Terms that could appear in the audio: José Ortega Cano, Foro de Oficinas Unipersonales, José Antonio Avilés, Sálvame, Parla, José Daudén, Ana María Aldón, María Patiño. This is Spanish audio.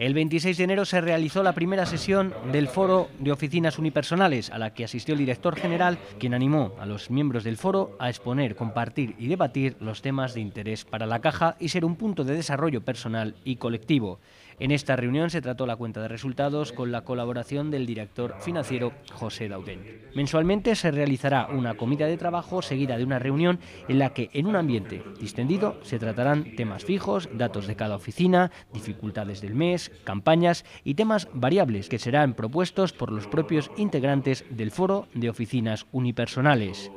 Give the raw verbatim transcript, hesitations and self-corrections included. El veintiséis de enero se realizó la primera sesión del Foro de Oficinas Unipersonales, a la que asistió el director general, quien animó a los miembros del foro a exponer, compartir y debatir los temas de interés para la Caja y ser un punto de desarrollo personal y colectivo. En esta reunión se trató la cuenta de resultados con la colaboración del director financiero José Daudén. Mensualmente se realizará una comida de trabajo seguida de una reunión en la que, en un ambiente distendido, se tratarán temas fijos, datos de cada oficina, dificultades del mes, campañas y temas variables que serán propuestos por los propios integrantes del Foro de Oficinas Unipersonales.